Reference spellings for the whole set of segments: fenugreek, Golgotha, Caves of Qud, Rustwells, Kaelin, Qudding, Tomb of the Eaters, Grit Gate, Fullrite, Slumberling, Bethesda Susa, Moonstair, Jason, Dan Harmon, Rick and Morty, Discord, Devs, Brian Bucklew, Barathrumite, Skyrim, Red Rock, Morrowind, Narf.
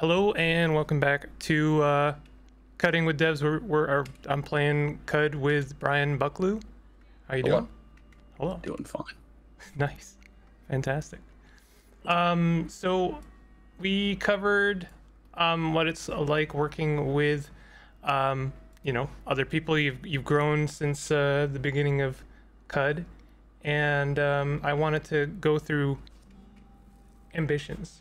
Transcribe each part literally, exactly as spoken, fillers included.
Hello and welcome back to uh, Qudding with Devs. We're, we're our, I'm playing Qud with Brian Bucklew. How you Hello. doing? Hello. Doing fine. Nice, fantastic. Um, so we covered um, what it's like working with um, you know other people. You've you've grown since uh, the beginning of Qud, and um, I wanted to go through ambitions.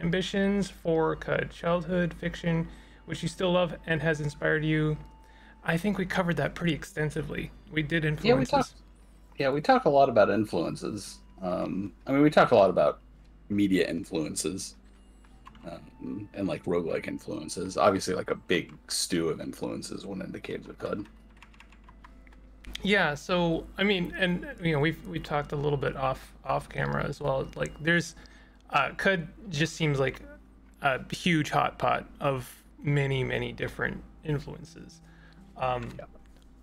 Ambitions for Qud, childhood fiction, which you still love and has inspired you. I think we covered that pretty extensively. We did influences. Yeah, we talk, yeah, we talk a lot about influences. Um, I mean, we talk a lot about media influences um, and like roguelike influences. Obviously, like a big stew of influences went into Caves of Qud. Yeah, so I mean, and you know, we've we talked a little bit off off camera as well. Like, there's. Uh, Qud just seems like a huge hot pot of many, many different influences, um, yeah.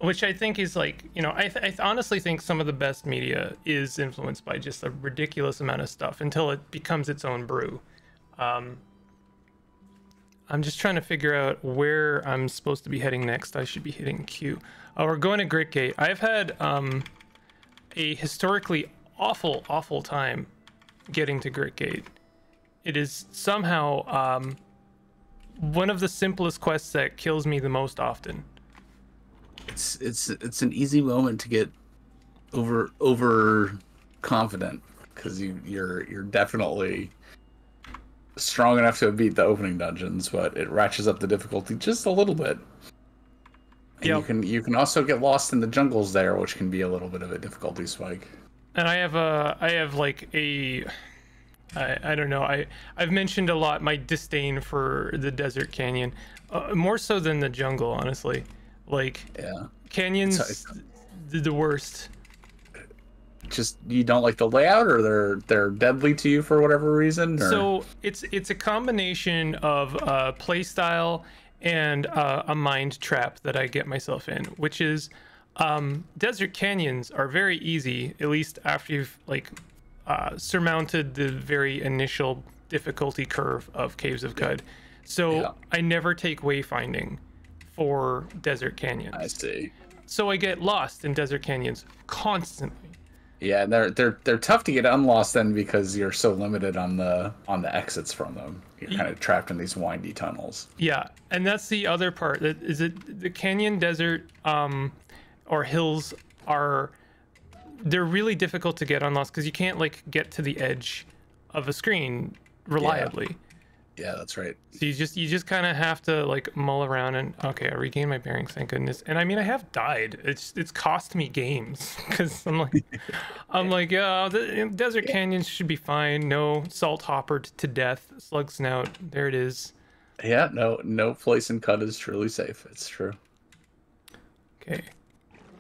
which I think is like, you know, I, th I th honestly think some of the best media is influenced by just a ridiculous amount of stuff until it becomes its own brew. Um, I'm just trying to figure out where I'm supposed to be heading next. I should be hitting Q. Oh, we're going to Grit Gate. I've had um, a historically awful, awful time getting to Grit Gate. It is somehow um, one of the simplest quests that kills me the most often. It's it's it's an easy moment to get over over confident because you you're you're definitely strong enough to beat the opening dungeons, but it ratchets up the difficulty just a little bit. And yep. you can you can also get lost in the jungles there, which can be a little bit of a difficulty spike. And I have a, I have like a, I, I don't know, I, I've mentioned a lot my disdain for the desert canyon, uh, more so than the jungle, honestly. Like, yeah. canyons, it's, it's, the worst. Just, you don't like the layout, or they're they're deadly to you for whatever reason? Or? So, it's, it's a combination of uh, playstyle and uh, a mind trap that I get myself in, which is... Um, desert canyons are very easy, at least after you've like uh, surmounted the very initial difficulty curve of Caves of Qud. So yeah. I never take wayfinding for desert canyons. I see. So I get lost in desert canyons constantly. Yeah, they're they're they're tough to get unlost then because you're so limited on the on the exits from them. You're kind of trapped in these windy tunnels. Yeah, and that's the other part. That is it. The canyon desert. Um, or hills are they're really difficult to get unlost because you can't like get to the edge of a screen reliably. Yeah, yeah that's right. So you just you just kind of have to like mull around and okay, I regained my bearings, thank goodness. And I mean, I have died. It's it's cost me games because I'm like I'm like yeah, the desert canyons should be fine. No, salt hoppered to death, slug snout. There it is. Yeah, no no place in Qud is truly safe. It's true. Okay.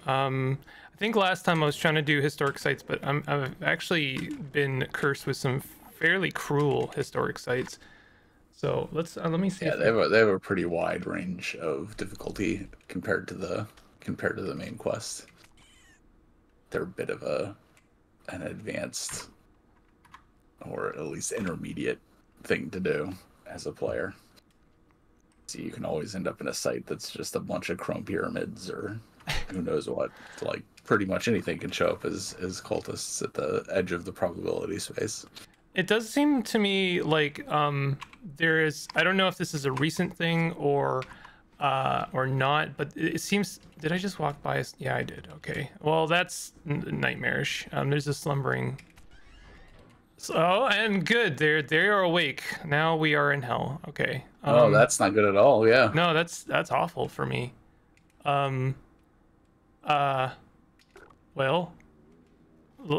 Um, I think last time I was trying to do historic sites, but I'm, I've actually been cursed with some fairly cruel historic sites. So let's uh, let me see. Yeah, they have, a, they have a pretty wide range of difficulty compared to the compared to the main quest. They're a bit of a an advanced or at least intermediate thing to do as a player. So you can always end up in a site that's just a bunch of chrome pyramids or. Who knows what? Like pretty much anything can show up as as cultists at the edge of the probability space. It does seem to me like um, there is. I don't know if this is a recent thing or uh, or not, but it seems. Did I just walk by? Yeah, I did. Okay. Well, that's nightmarish. Um, there's a slumbering. So oh, and good. They're they are awake. Now we are in hell. Okay. Um, oh, that's not good at all. Yeah. No, that's that's awful for me. Um. Uh, well,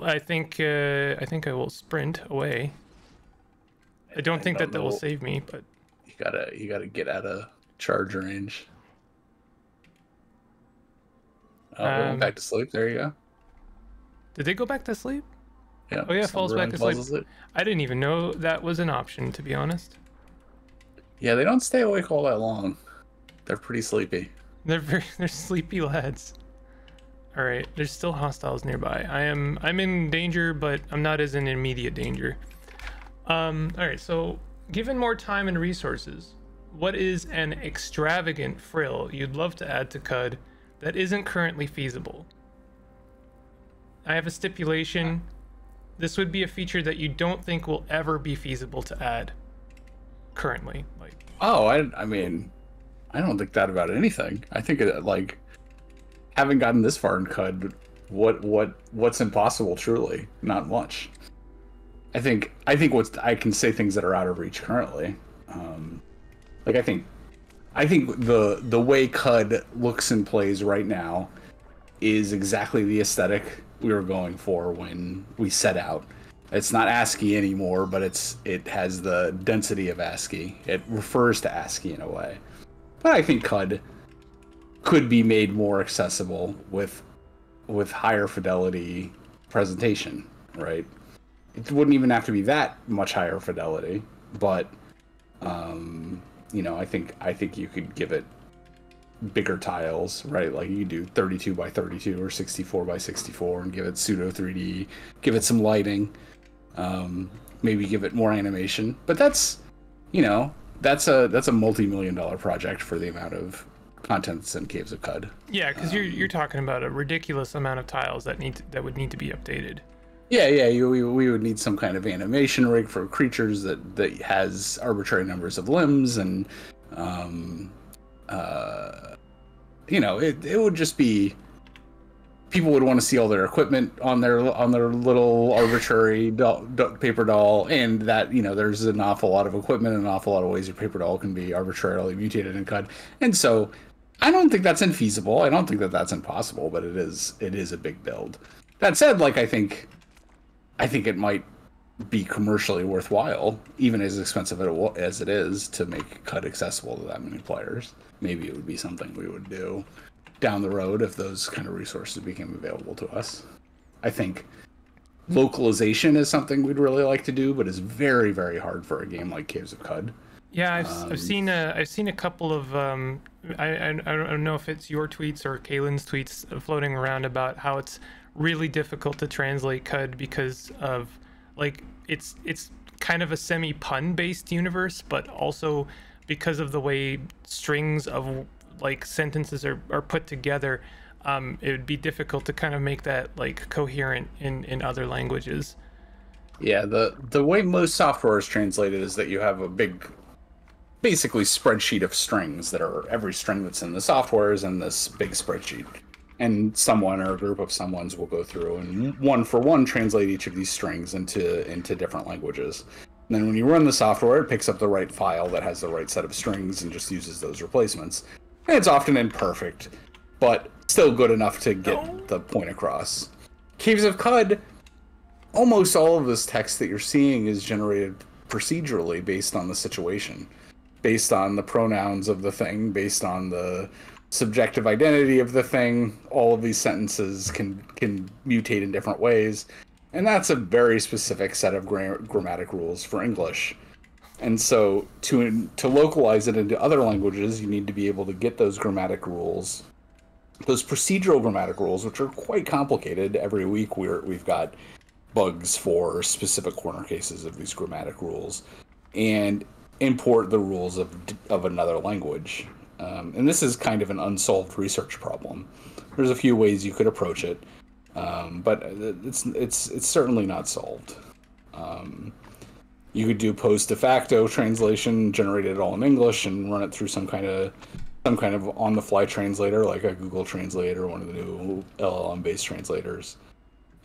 I think uh, I think I will sprint away. I don't I think don't that that will save me, but you gotta you gotta get out of charge range. Oh, um, we went back to sleep. There you go. Did they go back to sleep? Yeah. Oh yeah, falls back to sleep. It. I didn't even know that was an option, to be honest. Yeah, they don't stay awake all that long. They're pretty sleepy. They're very they're sleepy lads. All right, there's still hostiles nearby. I am I'm in danger, but I'm not as in immediate danger. Um, all right, so Given more time and resources, what is an extravagant frill you'd love to add to Qud that isn't currently feasible? I have a stipulation. This would be a feature that you don't think will ever be feasible to add currently. Like, oh, I, I mean, I don't think that about anything. I think it, like, haven't gotten this far in Qud, what what what's impossible? Truly, not much. I think I think what's I can say things that are out of reach currently. Um, like I think I think the the way Qud looks and plays right now is exactly the aesthetic we were going for when we set out. It's not ASCII anymore, but it's it has the density of ASCII. It refers to ASCII in a way. But I think Qud could be made more accessible with with higher fidelity presentation, right? It wouldn't even have to be that much higher fidelity, but um, you know, I think I think you could give it bigger tiles, right? Like you do thirty-two by thirty-two or sixty-four by sixty-four and give it pseudo three D, give it some lighting, um, maybe give it more animation. But that's, you know, that's a that's a multi-million dollar project for the amount of contents in Caves of Qud. Yeah, because um, you're you're talking about a ridiculous amount of tiles that need to, that would need to be updated. Yeah, yeah, you, we we would need some kind of animation rig for creatures that that has arbitrary numbers of limbs and, um, uh, you know, it it would just be. People would want to see all their equipment on their on their little arbitrary doll, doll, paper doll, and that, you know, there's an awful lot of equipment and an awful lot of ways your paper doll can be arbitrarily mutated and Qud. And so, I don't think that's infeasible. I don't think that that's impossible, but it is it is a big build. That said, like I think, I think it might be commercially worthwhile, even as expensive as it is, to make Qud accessible to that many players. Maybe it would be something we would do down the road if those kind of resources became available to us. I think localization is something we'd really like to do, but it's very, very hard for a game like Caves of Qud. Yeah, I've, um, I've seen a I've seen a couple of um, I, I I don't know if it's your tweets or Kaelin's tweets floating around about how it's really difficult to translate Qud because of, like, it's it's kind of a semi pun based universe, but also because of the way strings of, like, sentences are, are put together, um, it would be difficult to kind of make that, like, coherent in, in other languages. Yeah, the, the way most software is translated is that you have a big, basically, spreadsheet of strings that are, every string that's in the software is in this big spreadsheet. And someone or a group of someones will go through and one for one translate each of these strings into into different languages. And then when you run the software, it picks up the right file that has the right set of strings and just uses those replacements. It's often imperfect, but still good enough to get the point across. Caves of Qud, almost all of this text that you're seeing is generated procedurally based on the situation, based on the pronouns of the thing, based on the subjective identity of the thing. All of these sentences can can mutate in different ways, and that's a very specific set of gra grammatic rules for English. And so to to localize it into other languages, you need to be able to get those grammatic rules, those procedural grammatic rules, which are quite complicated. Every week we're we've got bugs for specific corner cases of these grammatic rules, and import the rules of of another language. Um, and this is kind of an unsolved research problem. There's a few ways you could approach it, um, but it's it's it's certainly not solved. Um, You could do post de facto translation, generate it all in English, and run it through some kind of some kind of on the fly translator, like a Google Translate or one of the new L L M based translators,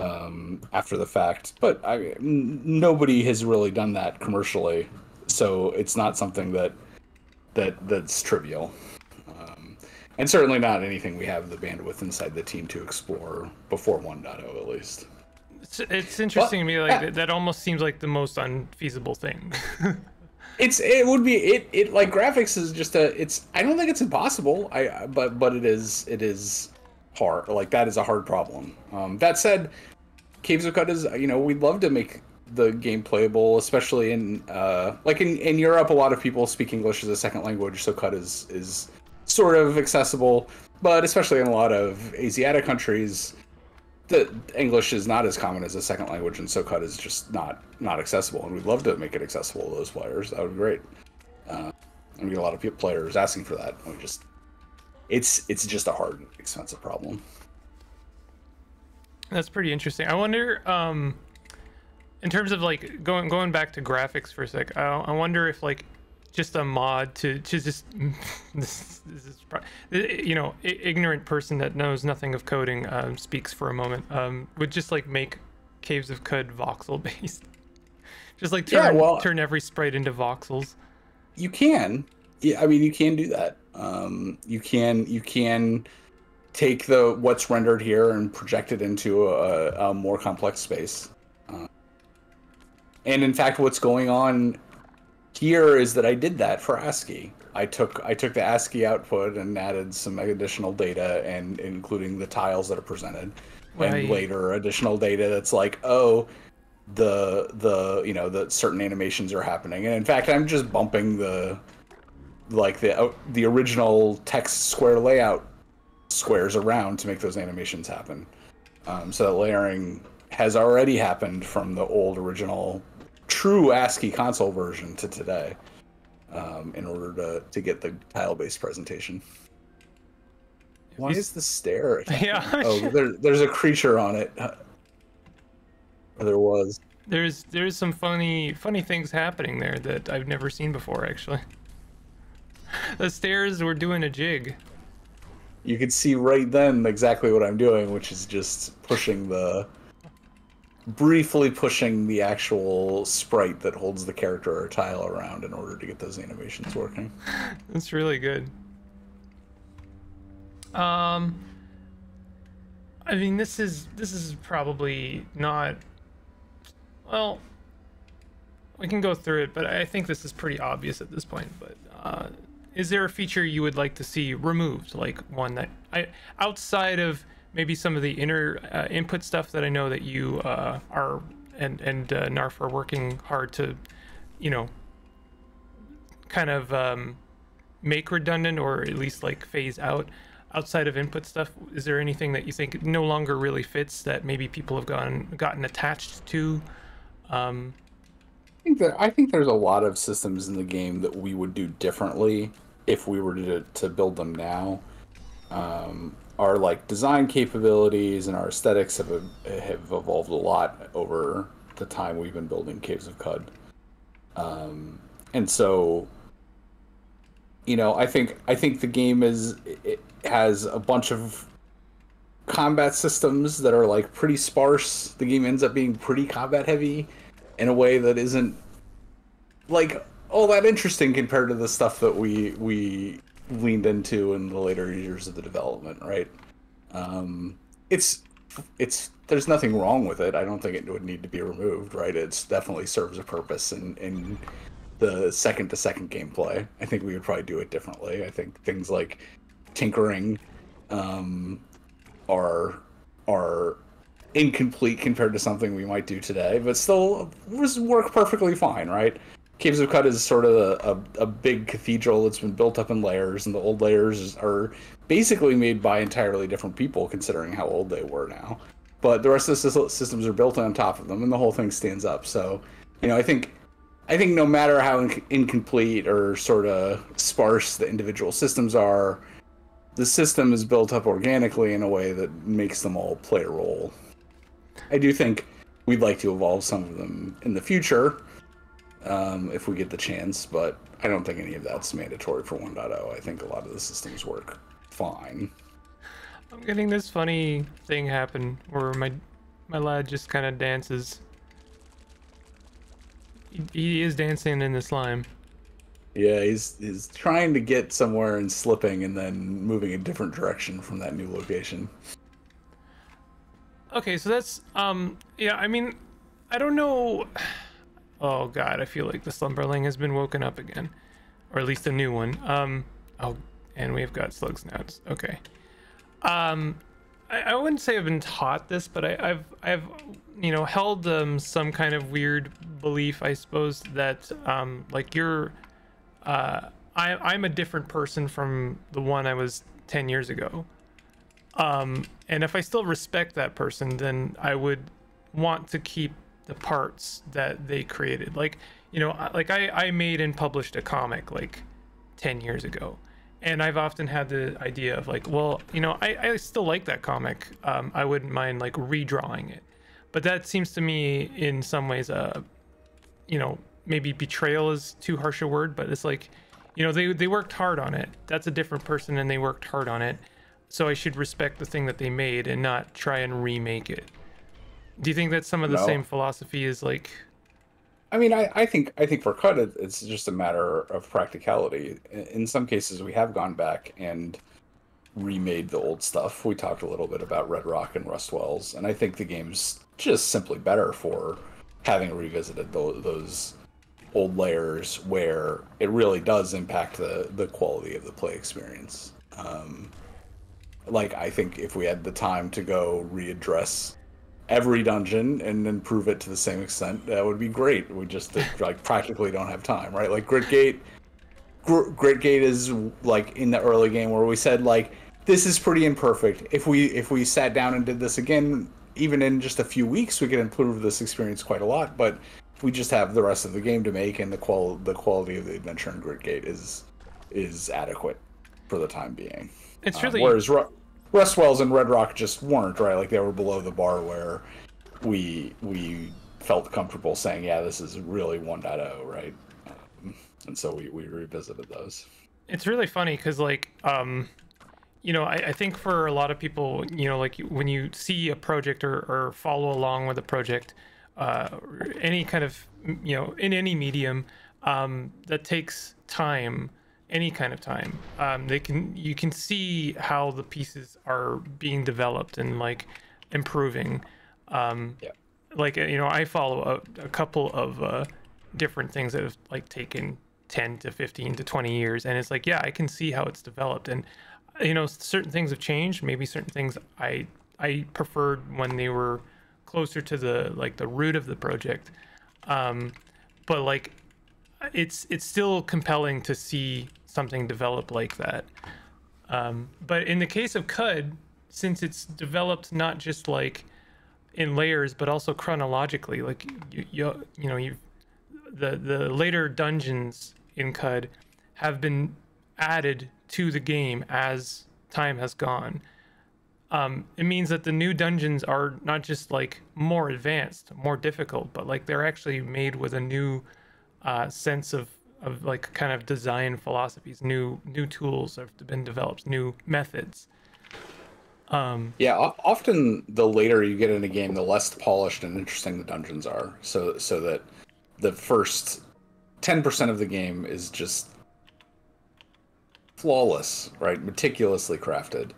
um, after the fact. But I, nobody has really done that commercially, so it's not something that that that's trivial, um, and certainly not anything we have the bandwidth inside the team to explore before one point oh, at least. It's interesting well, to me, like, yeah. that, that almost seems like the most unfeasible thing. it's it would be it it like graphics is just a it's I don't think it's impossible, I but but it is it is hard. Like, that is a hard problem. Um, that said, Caves of Qud is, you know, we'd love to make the game playable, especially in uh like in in Europe. A lot of people speak English as a second language, so Qud is is sort of accessible, but especially in a lot of Asiatic countries, the English is not as common as a second language, and SoCut is just not not accessible. And we'd love to make it accessible to those players. That would be great. Uh, and we get a lot of players asking for that. And we just it's it's just a hard, expensive problem. That's pretty interesting. I wonder, um, in terms of like going going back to graphics for a sec. I, I wonder if like just a mod to to just this, this is, you know, ignorant person that knows nothing of coding um, speaks for a moment. Um, would just like make Caves of Qud voxel based. Just like turn yeah, well, turn every sprite into voxels. You can, yeah. I mean, you can do that. Um, you can you can. take the what's rendered here and project it into a, a more complex space. Uh, and in fact, what's going on here is that I did that for ASCII. I took I took the ASCII output and added some additional data, and including the tiles that are presented, right. And later additional data that's like, oh, the the you know the certain animations are happening. And in fact, I'm just bumping the like the the original text square layout squares around to make those animations happen. Um, so that layering has already happened from the old original true ASCII console version to today, um, in order to, to get the tile-based presentation. Why is the stair? Yeah. Oh, there, there's a creature on it. Or there was. There's there's some funny funny things happening there that I've never seen before, actually. The stairs were doing a jig. You could see right then exactly what I'm doing, which is just pushing the... briefly pushing the actual sprite that holds the character or tile around in order to get those animations working. That's really good. Um, I mean, this is, this is probably not... Well, we can go through it, but I think this is pretty obvious at this point, but... Uh, is there a feature you would like to see removed, like one that I outside of maybe some of the inner uh, input stuff that I know that you uh, are and and uh, Narf are working hard to, you know, kind of um, make redundant or at least like phase out? Outside of input stuff, is there anything that you think no longer really fits that maybe people have gotten gotten attached to? Um, I think that I think there's a lot of systems in the game that we would do differently if we were to to build them now. Um, our like design capabilities and our aesthetics have have evolved a lot over the time we've been building Caves of Qud, um, and so you know I think I think the game is it has a bunch of combat systems that are like pretty sparse. The game ends up being pretty combat heavy in a way that isn't like all that interesting compared to the stuff that we we leaned into in the later years of the development, right? Um, it's it's there's nothing wrong with it. I don't think it would need to be removed, right? It definitely serves a purpose in in the second to second gameplay. I think we would probably do it differently. I think things like tinkering um, are are. incomplete compared to something we might do today, but still work perfectly fine, right? Caves of Qud is sort of a, a, a big cathedral that's been built up in layers, and the old layers are basically made by entirely different people considering how old they were now. But the rest of the systems are built on top of them, and the whole thing stands up. So, you know, I think I think no matter how in incomplete or sort of sparse the individual systems are, the system is built up organically in a way that makes them all play a role. I do think we'd like to evolve some of them in the future, um, if we get the chance, but I don't think any of that's mandatory for one point oh. I think a lot of the systems work fine. I'm getting this funny thing happen where my my lad just kind of dances. He, he is dancing in the slime. Yeah, he's, he's trying to get somewhere and slipping and then moving a different direction from that new location. Okay, so that's, um, yeah, I mean, I don't know. Oh, God, I feel like the Slumberling has been woken up again, or at least a new one. Um, oh, and we've got slugs now. It's, okay. Um, I, I wouldn't say I've been taught this, but I, I've, I've, you know, held um, some kind of weird belief, I suppose, that, um, like, you're, uh, I, I'm a different person from the one I was ten years ago. Um, and if I still respect that person, then I would want to keep the parts that they created. Like, you know, like I, I made and published a comic like ten years ago. And I've often had the idea of like, well, you know, I, I still like that comic. Um, I wouldn't mind like redrawing it. But that seems to me in some ways, uh, you know, maybe betrayal is too harsh a word, but it's like, you know, they, they worked hard on it. That's a different person and they worked hard on it. So I should respect the thing that they made and not try and remake it. Do you think that some of the no. same philosophy is like... I mean, I, I think I think for Qud, it's just a matter of practicality. In some cases, we have gone back and remade the old stuff. We talked a little bit about Red Rock and Rustwells, and I think the game's just simply better for having revisited those, those old layers where it really does impact the, the quality of the play experience. Um, like, I think if we had the time to go readdress every dungeon and improve it to the same extent, that would be great. We just like practically don't have time, right? Like Grit Gate, Gr Grit Gate is like in the early game where we said like, this is pretty imperfect. If we if we sat down and did this again, even in just a few weeks, we could improve this experience quite a lot. But we just have the rest of the game to make, and the qual the quality of the adventure in Grit Gate is is adequate for the time being. It's really um, whereas. Rustwells and Red Rock just weren't, right? Like, they were below the bar where we we felt comfortable saying, yeah, this is really one point oh, right? Um, and so we, we revisited those. It's really funny because, like, um, you know, I, I think for a lot of people, you know, like, when you see a project or, or follow along with a project, uh, any kind of, you know, in any medium, um, that takes time. Any kind of time, um, they can you can see how the pieces are being developed and like improving. Um, yeah. Like, you know, I follow a, a couple of uh, different things that have like taken ten to fifteen to twenty years, and it's like, yeah, I can see how it's developed. And you know, certain things have changed. Maybe certain things I I preferred when they were closer to the like the root of the project. Um, but like. It's it's still compelling to see something develop like that. Um, but in the case of Qud, since it's developed not just like in layers, but also chronologically, like you you, you know you the the later dungeons in Qud have been added to the game as time has gone. Um, it means that the new dungeons are not just like more advanced, more difficult, but like they're actually made with a new Uh, sense of, of like kind of design philosophies. New new tools have been developed, new methods. Um, yeah, often the later you get in a game, the less polished and interesting the dungeons are. So so that the first ten percent of the game is just flawless, right? Meticulously crafted.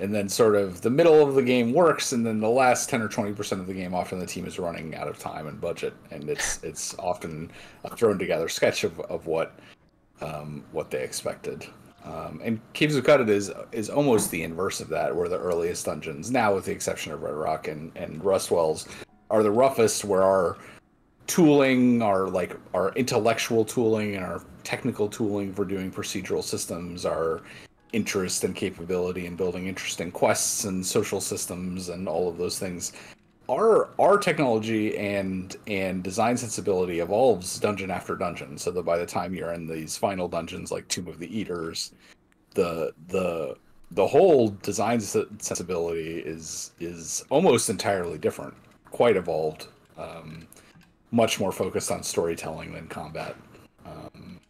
And then sort of the middle of the game works, and then the last ten or twenty percent of the game, often the team is running out of time and budget, and it's it's often a thrown together sketch of, of what um, what they expected. Um, and Caves of Qud is is almost the inverse of that, where the earliest dungeons, now with the exception of Red Rock and, and Rustwells, are the roughest, where our tooling, our like our intellectual tooling and our technical tooling for doing procedural systems are interest and capability in building interesting quests and social systems and all of those things. Our our technology and and design sensibility evolves dungeon after dungeon, so that by the time you're in these final dungeons like Tomb of the Eaters, the the the whole design sensibility is is almost entirely different, quite evolved, um, much more focused on storytelling than combat. Um,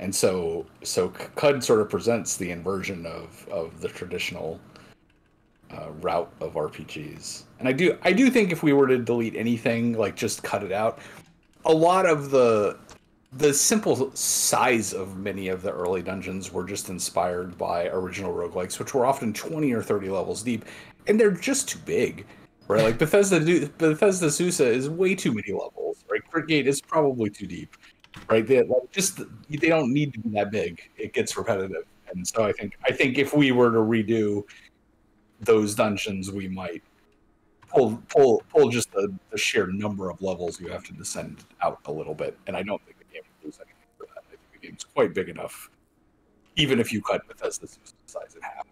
And so, so Qud sort of presents the inversion of of the traditional uh, route of R P Gs. And I do, I do think if we were to delete anything, like just cut it out, a lot of the the simple size of many of the early dungeons were just inspired by original roguelikes, which were often twenty or thirty levels deep, and they're just too big, right? Like Bethesda Bethesda Susa is way too many levels, right? Grit Gate is probably too deep. Right, they like, just they don't need to be that big. It gets repetitive, and so I think I think if we were to redo those dungeons, we might pull pull pull just the, the sheer number of levels you have to descend out a little bit. And I don't think the game would lose anything for that. I think the game's quite big enough, even if you cut Bethesda's size in half.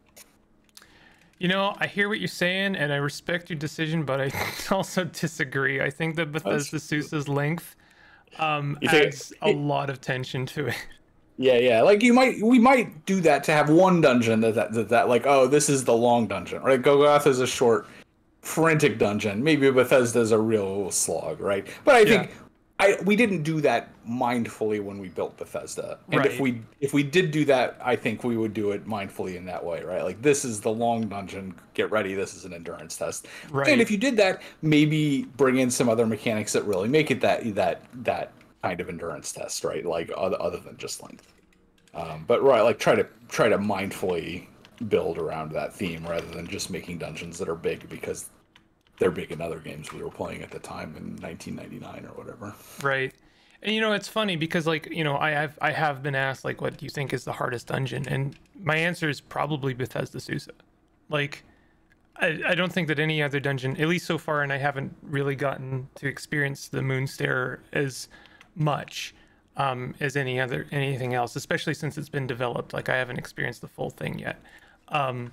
You know, I hear what you're saying, and I respect your decision, but I also disagree. I think that Bethesda Susa's length um, adds a lot of tension to it. Yeah, yeah. Like you might, we might do that to have one dungeon that that that, that like, oh, this is the long dungeon, right? Golgotha is a short, frantic dungeon. Maybe Bethesda is a real slog, right? But I yeah. think I we didn't do that mindfully when we built Bethesda, and right. if we if we did do that, I think we would do it mindfully in that way, right? Like this is the long dungeon. Get ready. This is an endurance test. Right. And if you did that, maybe bring in some other mechanics that really make it that that that. kind of endurance test, right? Like other, other than just length, um, but right, like try to try to mindfully build around that theme rather than just making dungeons that are big because they're big in other games we were playing at the time in nineteen ninety-nine or whatever. Right, and you know it's funny because like you know I have I have been asked like what do you think is the hardest dungeon, and my answer is probably Bethesda Susa. Like I, I don't think that any other dungeon, at least so far, and I haven't really gotten to experience the Moonstair as much um as any other anything else, especially since it's been developed. Like I haven't experienced the full thing yet. Um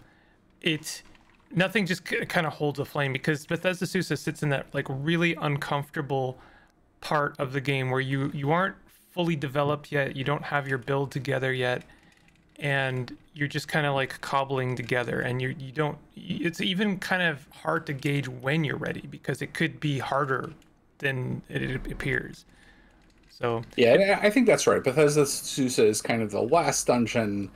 it nothing just kind of holds a flame because Bethesda Susa sits in that like really uncomfortable part of the game where you you aren't fully developed yet, you don't have your build together yet, and you're just kind of like cobbling together, and you you don't it's even kind of hard to gauge when you're ready because it could be harder than it appears. So yeah, I think that's right. Bethesda Susa is kind of the last dungeon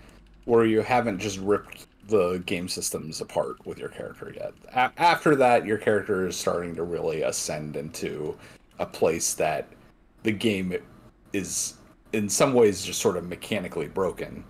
where you haven't just ripped the game systems apart with your character yet. A after that, your character is starting to really ascend into a place that the game is in some ways just sort of mechanically broken,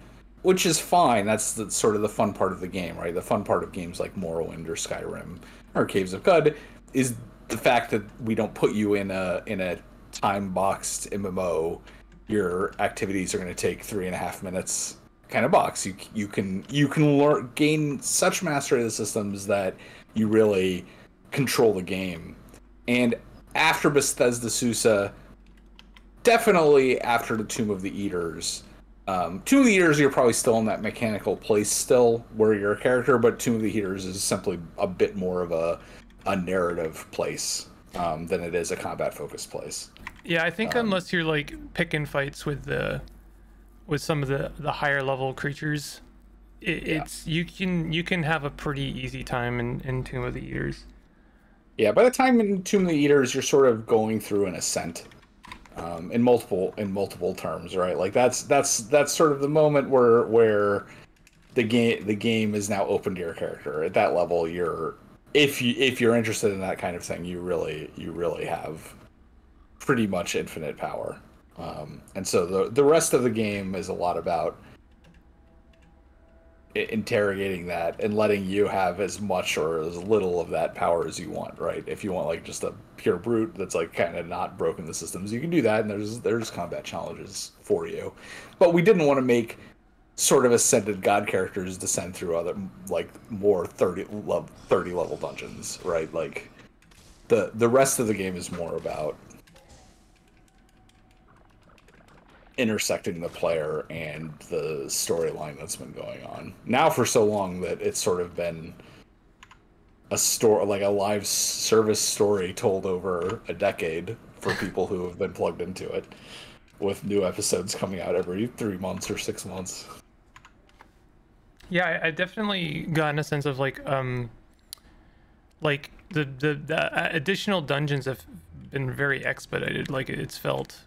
which is fine. That's the, sort of the fun part of the game, right? The fun part of games like Morrowind or Skyrim or Caves of Qud is the fact that we don't put you in a in a time-boxed M M O. Your activities are going to take three and a half minutes kind of box. You you can you can learn gain such mastery of the systems that you really control the game. And after Bethesda Susa, definitely after the Tomb of the Eaters, um, Tomb of the Eaters you're probably still in that mechanical place still where you're a character, but Tomb of the Eaters is simply a bit more of a a narrative place um than it is a combat focused place. Yeah, I think um, unless you're like picking fights with the with some of the the higher level creatures, it, yeah. it's you can you can have a pretty easy time in, in Tomb of the Eaters. Yeah, by the time in Tomb of the Eaters you're sort of going through an ascent um in multiple in multiple terms, right? Like that's that's that's sort of the moment where where the game the game is now open to your character. At that level you're If you if you're interested in that kind of thing, you really you really have pretty much infinite power, um, and so the the rest of the game is a lot about interrogating that and letting you have as much or as little of that power as you want, right? If you want like just a pure brute that's like kind of not broken the systems, you can do that, and there's there's combat challenges for you, but we didn't want to make sort of ascended god characters descend through other like more thirty level level dungeons, right? Like the the rest of the game is more about intersecting the player and the storyline that's been going on now for so long that it's sort of been a story, like a live service story told over a decade for people who have been plugged into it, with new episodes coming out every three months or six months. Yeah, I, I definitely gotten a sense of like, um, like the, the the additional dungeons have been very expedited. Like it's felt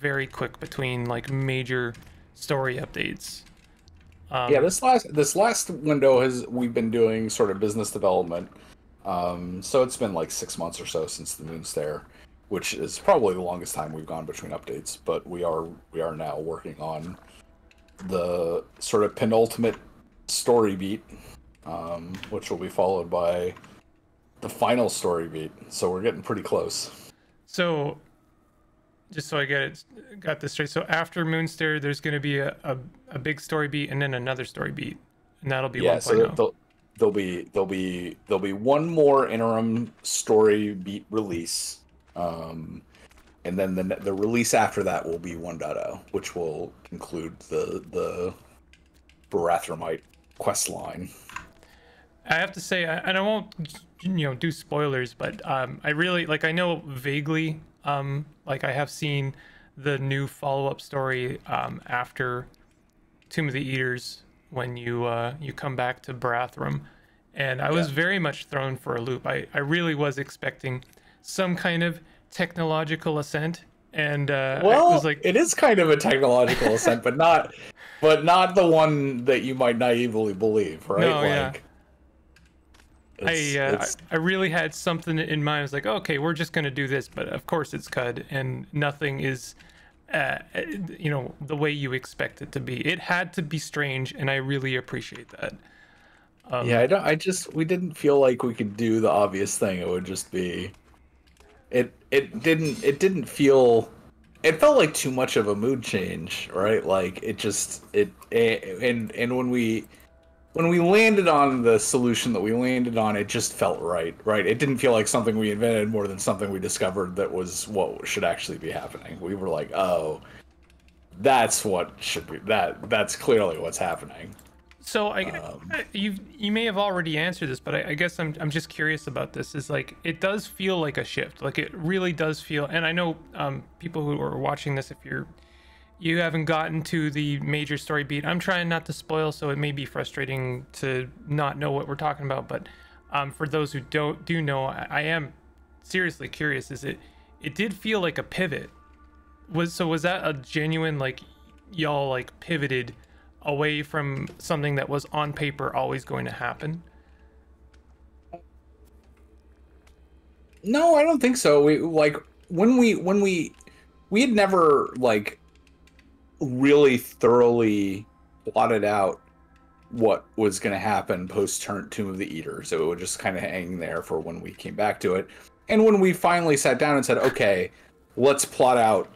very quick between like major story updates. Um, yeah, this last this last window has we've been doing sort of business development. Um, so it's been like six months or so since the Moonstair, which is probably the longest time we've gone between updates. But we are we are now working on the sort of penultimate story beat, um, which will be followed by the final story beat. So we're getting pretty close. So, just so I get it, got this straight. So after Moonstair, there's going to be a, a a big story beat and then another story beat, and that'll be yeah. one. So there'll be there'll be there'll be one more interim story beat release. Um, and then the the release after that will be one point oh, which will conclude the the Barathrumite quest line. I have to say, and I won't, you know, do spoilers, but um, I really, like, I know vaguely, um, like, I have seen the new follow-up story um, after Tomb of the Eaters when you uh, you come back to Barathrumite, and I yeah. was very much thrown for a loop. I, I really was expecting some kind of technological ascent, and uh, well, I was like, it is kind of a technological ascent, but not, but not the one that you might naively believe, right? No, like, yeah. It's, I, uh, I I really had something in mind. I was like, okay, we're just gonna do this, but of course it's Qud, and nothing is, uh, you know, the way you expect it to be. It had to be strange, and I really appreciate that. Um, yeah, I don't. I just we didn't feel like we could do the obvious thing. It would just be, it it didn't it didn't feel, it felt like too much of a mood change, right? Like it just it, it and and when we. When we landed on the solution that we landed on, it just felt right, right? It didn't feel like something we invented more than something we discovered that was what should actually be happening. We were like, oh, that's what should be, that, that's clearly what's happening. So I, um, you've, you may have already answered this, but I, I guess I'm, I'm just curious about this, is like, it does feel like a shift. Like it really does feel, and I know um, people who are watching this, if you're, you haven't gotten to the major story beat. I'm trying not to spoil, so it may be frustrating to not know what we're talking about. But um, for those who don't do know, I, I am seriously curious. Is it? It did feel like a pivot. Was so? Was that a genuine, like, y'all like pivoted away from something that was on paper always going to happen? No, I don't think so. We like when we when we we had never like. really thoroughly plotted out what was going to happen post turn Tomb of the Eater, so it was just kind of hanging there for when we came back to it. And when we finally sat down and said, okay, let's plot out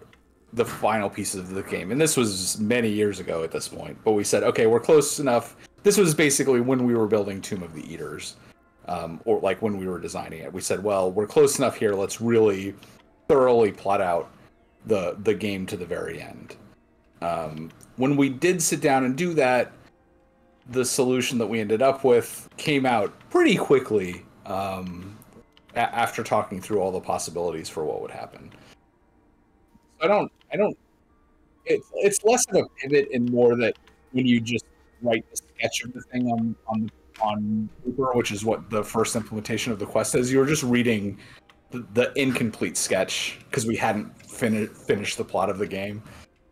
the final pieces of the game, and this was many years ago at this point, but we said, okay, we're close enough. This was basically when we were building Tomb of the Eaters, um, or like when we were designing it, we said, well, we're close enough here, let's really thoroughly plot out the the game to the very end. Um, when we did sit down and do that, the solution that we ended up with came out pretty quickly um, a after talking through all the possibilities for what would happen. I don't, I don't, it, it's less of a pivot and more that when you just write the sketch of the thing on, on, on paper, which is what the first implementation of the quest is, you were just reading the, the incomplete sketch because we hadn't fin finished the plot of the game.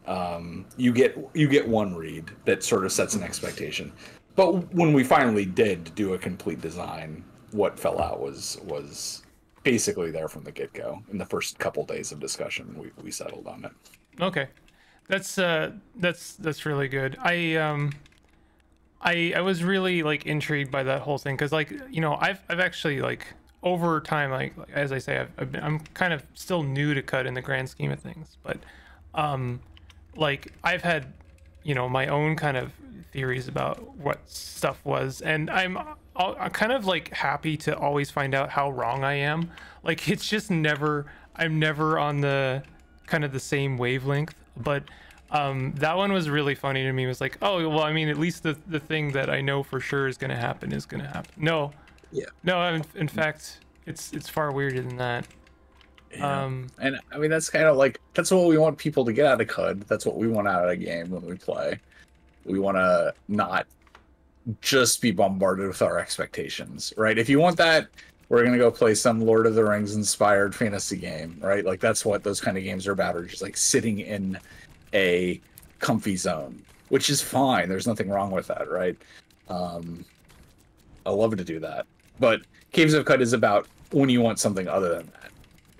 Um, you get you get one read that sort of sets an expectation, but when we finally did do a complete design, what fell out was was basically there from the get-go. In the first couple days of discussion, we we settled on it. Okay, that's uh, that's that's really good. I um, I I was really like intrigued by that whole thing because, like, you know, I've I've actually like over time, like as I say, I've, I've been, I'm kind of still new to Qud in the grand scheme of things, but um. Like I've had, you know, my own kind of theories about what stuff was, and I'm, I'm kind of like happy to always find out how wrong I am. Like it's just never, I'm never on the kind of the same wavelength. But um, that one was really funny to me. It was like, oh, well, I mean, at least the the thing that I know for sure is going to happen is going to happen. No, yeah, no. In, in fact, it's it's far weirder than that. Yeah. Um, and I mean, that's kind of like, that's what we want people to get out of Qud. That's what we want out of a game when we play. We want to not just be bombarded with our expectations, right? If you want that, we're going to go play some Lord of the Rings inspired fantasy game, right? Like that's what those kind of games are about, are just like sitting in a comfy zone, which is fine. There's nothing wrong with that, right? Um, I love to do that. But Caves of Qud is about when you want something other than that.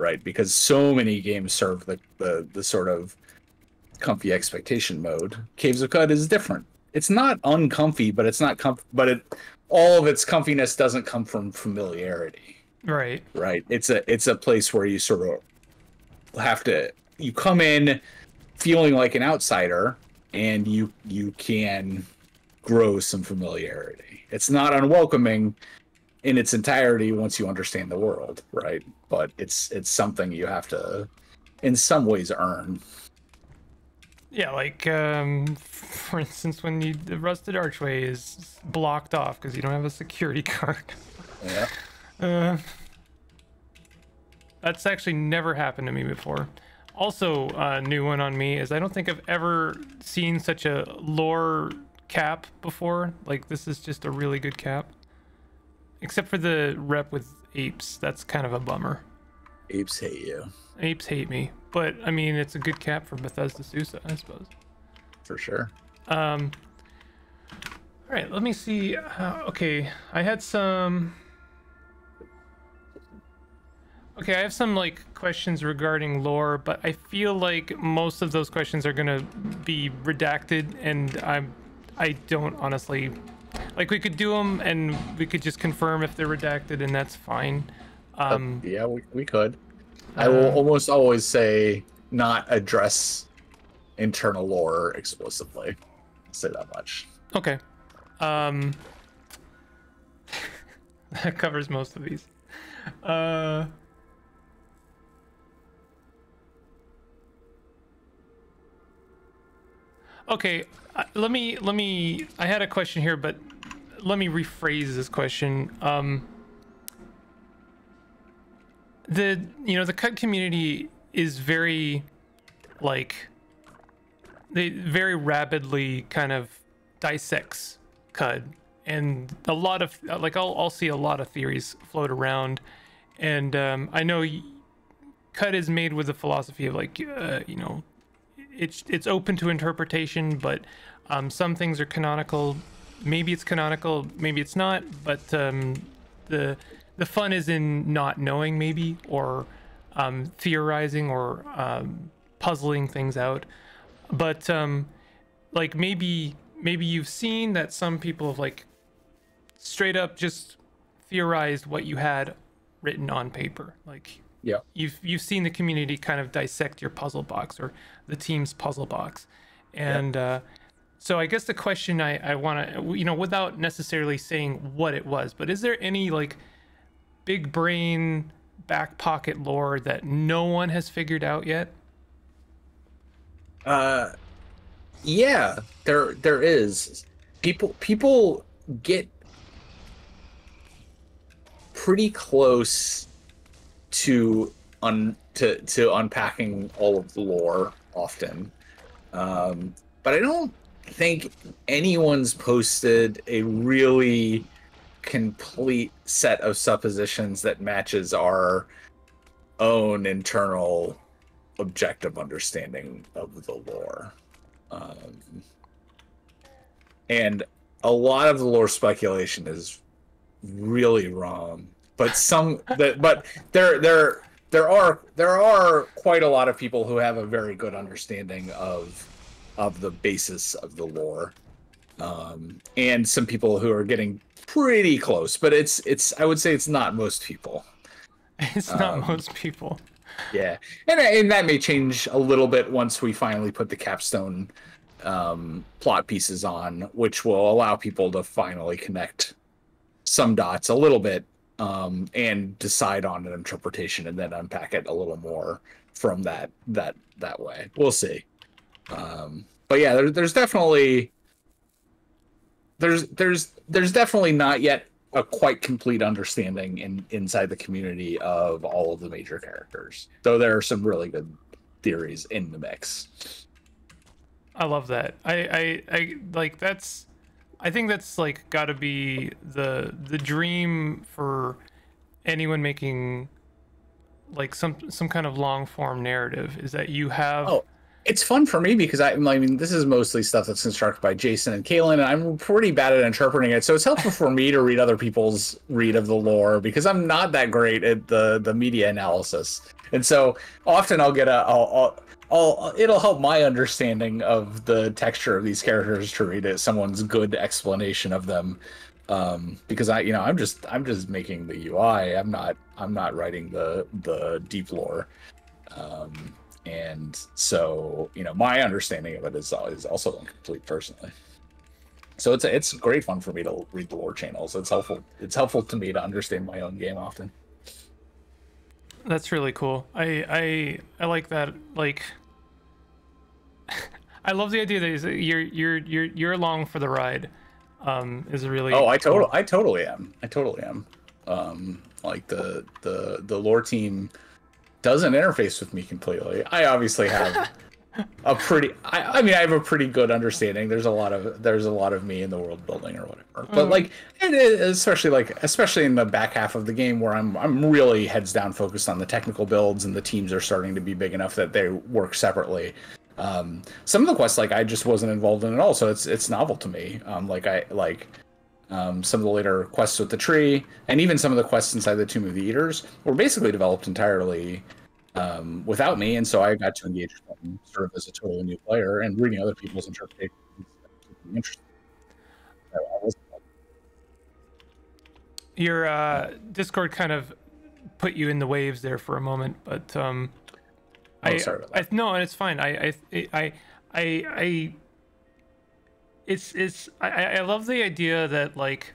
Right, because so many games serve the, the the sort of comfy expectation mode. Caves of Qud is different. It's not uncomfy, but it's not comf. But it, all of its comfiness doesn't come from familiarity. Right. Right. It's a it's a place where you sort of have to. You come in feeling like an outsider, and you you can grow some familiarity. It's not unwelcoming in its entirety once you understand the world, right? But it's it's something you have to in some ways earn. Yeah, like, um, for instance, when you, the rusted archway is blocked off because you don't have a security card. Yeah. Uh, that's actually never happened to me before. Also, a uh, new one on me is I don't think I've ever seen such a lore cap before. Like, this is just a really good cap. Except for the rep with apes. That's kind of a bummer. Apes hate you. Apes hate me. But, I mean, it's a good cap for Bethesda Susa, I suppose. For sure. Um, all right, let me see. Uh, okay, I had some... Okay, I have some, like, questions regarding lore, but I feel like most of those questions are going to be redacted, and I'm, I don't honestly... Like, we could do them, and we could just confirm if they're redacted, and that's fine. Um, uh, yeah, we, we could. I will almost always say not address internal lore explicitly. I'll say that much. Okay. Um, that covers most of these. Uh, okay. Uh, let me, let me, I had a question here, but let me rephrase this question. Um, The, you know, the Qud community is very, like, they very rapidly kind of dissects Qud. And a lot of, like, I'll, I'll see a lot of theories float around. And um, I know Qud is made with the philosophy of, like, uh, you know, it's, it's open to interpretation, but um, some things are canonical. Maybe it's canonical, maybe it's not, but um, the... The fun is in not knowing, maybe, or um, theorizing or um, puzzling things out. But um, like maybe maybe you've seen that some people have like straight up just theorized what you had written on paper. Like yeah, you've you've seen the community kind of dissect your puzzle box or the team's puzzle box, and yeah. uh, so I guess the question I I want to you know without necessarily saying what it was, but is there any like big brain back pocket lore that no one has figured out yet? Uh, yeah, there there is. People people get pretty close to un to to unpacking all of the lore often, um, but I don't think anyone's posted a really complete set of suppositions that matches our own internal objective understanding of the lore. Um, and a lot of the lore speculation is really wrong, but some that but there there there are there are quite a lot of people who have a very good understanding of of the basis of the lore. Um, and some people who are getting pretty close, but it's it's I would say it's not most people. It's not um, most people. Yeah, and and that may change a little bit once we finally put the capstone um, plot pieces on, which will allow people to finally connect some dots a little bit um, and decide on an interpretation, and then unpack it a little more from that that that way. We'll see. Um, but yeah, there, there's definitely. There's there's there's definitely not yet a quite complete understanding in inside the community of all of the major characters, though there are some really good theories in the mix. I love that. I I, I like that's I think that's like got to be the the dream for anyone making like some some kind of long form narrative, is that you have. Oh. It's fun for me because I, I mean, this is mostly stuff that's instructed by Jason and Kaelin, and I'm pretty bad at interpreting it. So it's helpful for me to read other people's read of the lore because I'm not that great at the the media analysis. And so often I'll get a, I'll, I'll, I'll it'll help my understanding of the texture of these characters to read it, someone's good explanation of them, um, because I, you know, I'm just, I'm just making the U I. I'm not, I'm not writing the the deep lore. Um, And so, you know, my understanding of it is, is also incomplete personally. So it's it's great fun for me to read the lore channels. It's helpful. It's helpful to me to understand my own game often. That's really cool. I I I like that. Like, I love the idea that you're you're you're you're along for the ride. Um, is really. Oh, I totally, I totally am. I totally am. Um, like the the the lore team doesn't interface with me completely. I obviously have a pretty. I, I mean, I have a pretty good understanding. There's a lot of there's a lot of me in the world building or whatever. But mm. like, it, it, especially like especially in the back half of the game where I'm I'm really heads down focused on the technical builds, and the teams are starting to be big enough that they work separately. Um, some of the quests, like, I just wasn't involved in at all, so it's it's novel to me. Um, like I like um, some of the later quests with the tree, and even some of the quests inside the Tomb of the Eaters were basically developed entirely um, without me, and so I got to engage with them sort of as a totally new player, and reading other people's interpretations was really interesting. So I wasn't... Your uh, Discord kind of put you in the waves there for a moment, but. Um... Oh, I, sorry about that. I, no, and it's fine. I, I, I, I, I it's, it's. I, I love the idea that, like,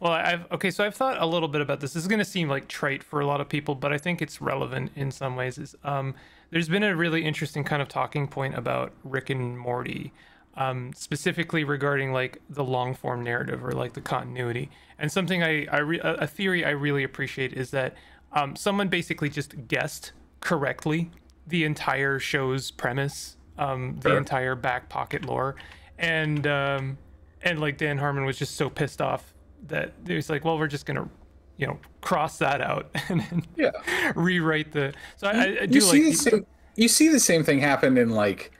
well, I've okay. So I've thought a little bit about this. This is going to seem like trite for a lot of people, but I think it's relevant in some ways. Is um, there's been a really interesting kind of talking point about Rick and Morty, um, specifically regarding like the long form narrative or like the continuity. And something I, I re a theory I really appreciate is that um, someone basically just guessed correctly the entire show's premise, um the sure. entire back pocket lore, and um and like Dan Harmon was just so pissed off that it was like, well, we're just gonna, you know, cross that out and then yeah rewrite the so you, I, I do you see like the same, you see the same thing happen in like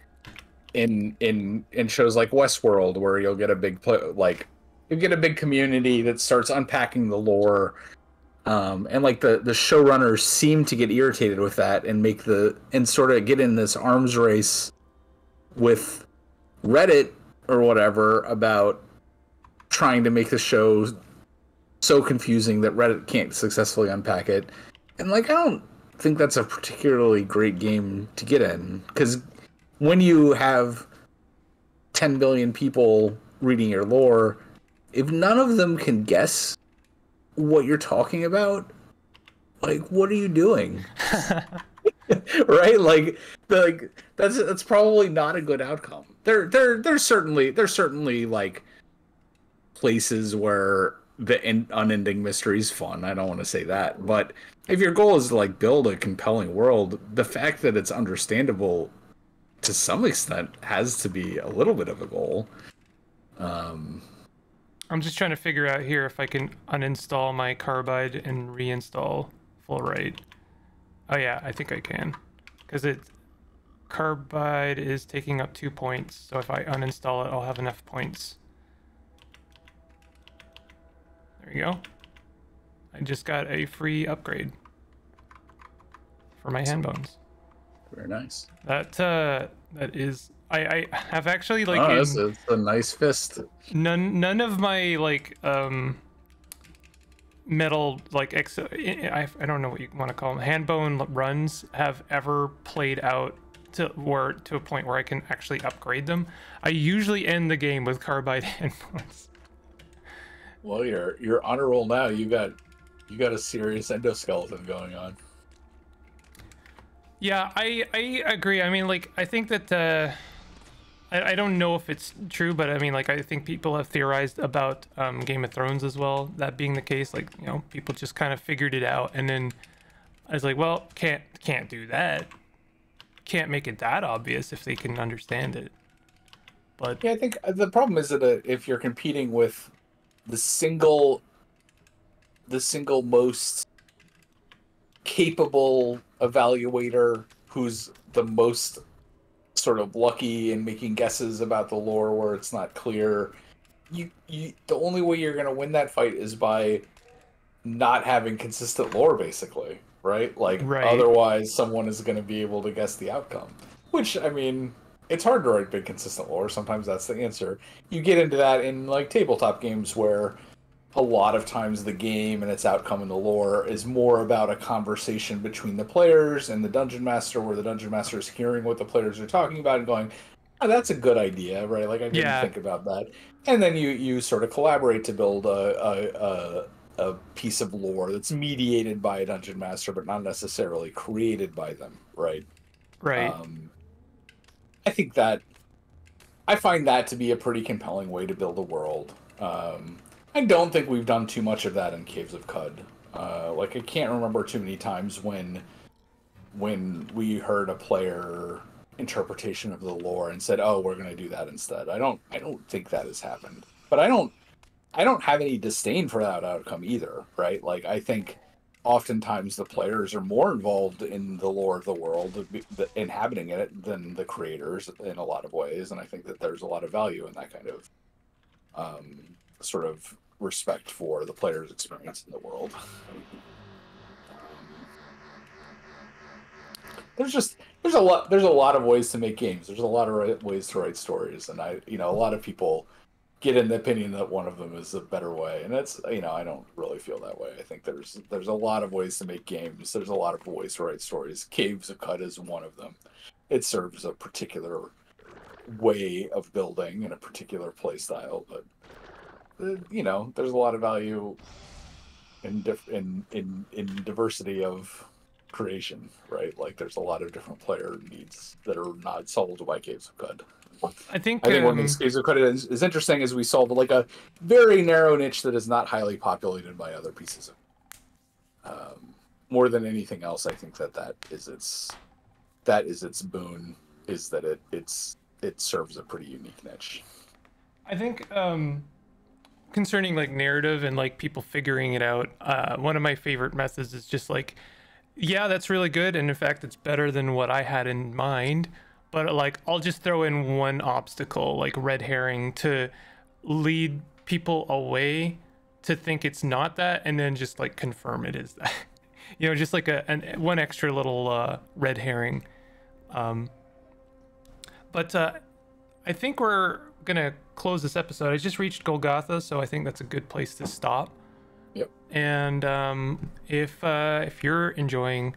in in in shows like Westworld, where you'll get a big like you get a big community that starts unpacking the lore. Um, and like the, the showrunners seem to get irritated with that and make the and sort of get in this arms race with Reddit or whatever about trying to make the show so confusing that Reddit can't successfully unpack it. And like, I don't think that's a particularly great game to get in, because when you have ten billion people reading your lore, if none of them can guess what you're talking about, like, what are you doing? Right? Like, like that's that's probably not a good outcome. There, there, there's certainly there's certainly like places where the in, unending mystery is fun. I don't want to say that, but if your goal is to like build a compelling world, the fact that it's understandable to some extent has to be a little bit of a goal. Um. I'm just trying to figure out here if I can uninstall my Carbide and reinstall Fullrite. Oh yeah, I think I can, because it Carbide is taking up two points. So if I uninstall it, I'll have enough points. There you go. I just got a free upgrade for my hand bones. Very nice. That uh, that is. I, I have actually like oh, it's a, a nice fist. None none of my like um metal like ex I, I don't know what you want to call them, hand bone runs have ever played out to where to a point where I can actually upgrade them. I usually end the game with Carbide hand bones. Well, you're you're on a roll now. You got you got a serious endoskeleton going on. Yeah, I I agree. I mean, like, I think that. Uh... I don't know if it's true, but I mean, like, I think people have theorized about um, Game of Thrones as well, that being the case. Like, you know, people just kind of figured it out, and then I was like, well, can't can't do that. Can't make it that obvious if they can understand it. But yeah, I think the problem is that uh, if you're competing with the single, the single most capable evaluator who's the most sort of lucky in making guesses about the lore where it's not clear, you you the only way you're going to win that fight is by not having consistent lore, basically, right? Like, right. Otherwise someone is going to be able to guess the outcome, which, I mean, it's hard to write big consistent lore. Sometimes that's the answer. You get into that in like tabletop games where a lot of times the game and its outcome in the lore is more about a conversation between the players and the dungeon master, where the dungeon master is hearing what the players are talking about and going, oh, that's a good idea, right? Like, I didn't yeah. think about that. And then you, you sort of collaborate to build a, a, a, a piece of lore that's mediated by a dungeon master, but not necessarily created by them, right? Right. Um, I think that I find that to be a pretty compelling way to build a world. Um, I don't think we've done too much of that in Caves of Qud. Uh, like, I can't remember too many times when when we heard a player interpretation of the lore and said, "Oh, we're going to do that instead." I don't. I don't think that has happened. But I don't. I don't have any disdain for that outcome either, right? Like, I think oftentimes the players are more involved in the lore of the world, inhabiting it, than the creators in a lot of ways. And I think that there's a lot of value in that kind of um, sort of respect for the player's experience in the world. Um, there's just there's a lot there's a lot of ways to make games. There's a lot of ways to write stories, and I you know a lot of people get in the opinion that one of them is a better way. And that's, you know, I don't really feel that way. I think there's there's a lot of ways to make games. There's a lot of ways to write stories. Caves of Qud is one of them. It serves a particular way of building and a particular play style. But, you know, there's a lot of value in, dif in, in, in diversity of creation, right? Like, there's a lot of different player needs that are not solved by Caves of Qud. I think, I think um, one of these Caves of Qud is, is interesting is we solve like a very narrow niche that is not highly populated by other pieces of um, more than anything else. I think that that is its that is its boon, is that it it's it serves a pretty unique niche. I think um, concerning like narrative and like people figuring it out, uh, one of my favorite methods is just like, yeah, that's really good, and in fact, it's better than what I had in mind. But like, I'll just throw in one obstacle, like red herring, to lead people away to think it's not that, and then just like confirm it is that. You know, just like a an, one extra little uh, red herring. Um, but uh, I think we're gonna close this episode. I just reached Golgotha, so I think that's a good place to stop. Yep. And um, if uh, if you're enjoying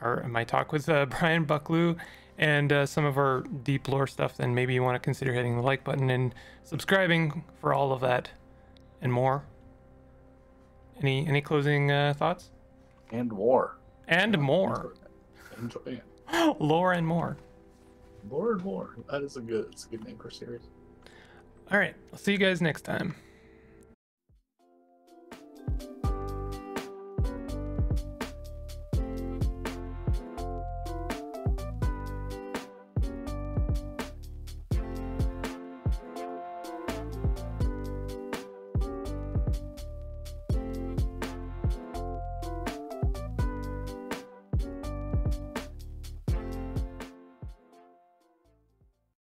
our my talk with uh, Brian Bucklew and uh, some of our deep lore stuff, then maybe you want to consider hitting the like button and subscribing for all of that and more. Any any closing uh, thoughts? And more. And more. Enjoy it. Enjoy it. Lore and more. Lore and more. That is a good, it's a good name for a series. All right. I'll see you guys next time.